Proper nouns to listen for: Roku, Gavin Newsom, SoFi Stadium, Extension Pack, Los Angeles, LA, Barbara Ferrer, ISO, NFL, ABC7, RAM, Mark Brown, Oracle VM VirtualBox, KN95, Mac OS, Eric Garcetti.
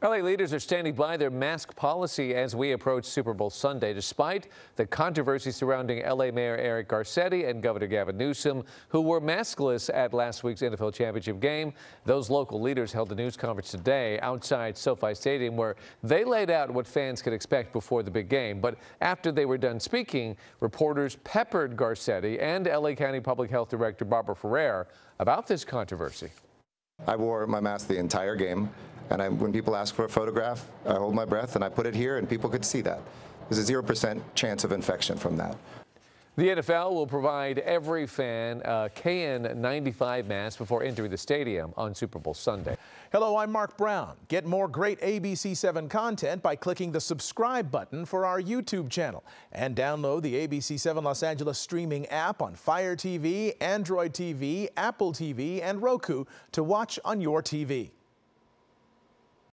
LA leaders are standing by their mask policy as we approach Super Bowl Sunday, despite the controversy surrounding LA Mayor Eric Garcetti and Governor Gavin Newsom, who were maskless at last week's NFL championship game. Those local leaders held a news conference today outside SoFi Stadium, where they laid out what fans could expect before the big game. But after they were done speaking, reporters peppered Garcetti and LA County Public Health Director Barbara Ferrer about this controversy. I wore my mask the entire game. And when people ask for a photograph, I hold my breath and I put it here and people could see that. There's a 0% chance of infection from that. The NFL will provide every fan a KN95 mask before entering the stadium on Super Bowl Sunday. Hello, I'm Mark Brown. Get more great ABC7 content by clicking the subscribe button for our YouTube channel. And download the ABC7 Los Angeles streaming app on Fire TV, Android TV, Apple TV, and Roku to watch on your TV.